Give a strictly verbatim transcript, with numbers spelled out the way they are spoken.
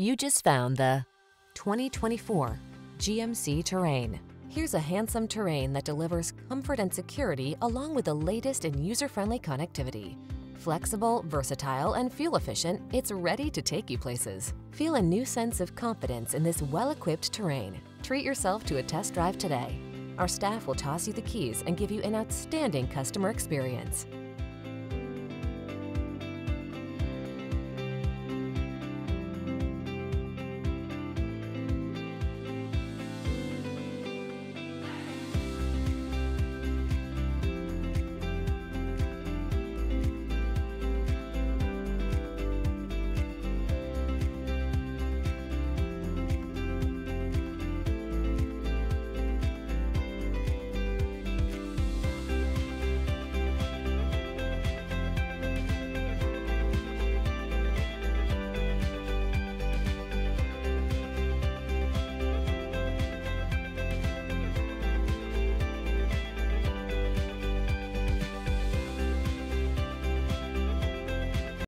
You just found the twenty twenty-four G M C Terrain. Here's a handsome Terrain that delivers comfort and security along with the latest in user-friendly connectivity. Flexible, versatile, and fuel-efficient, it's ready to take you places. Feel a new sense of confidence in this well-equipped Terrain. Treat yourself to a test drive today. Our staff will toss you the keys and give you an outstanding customer experience.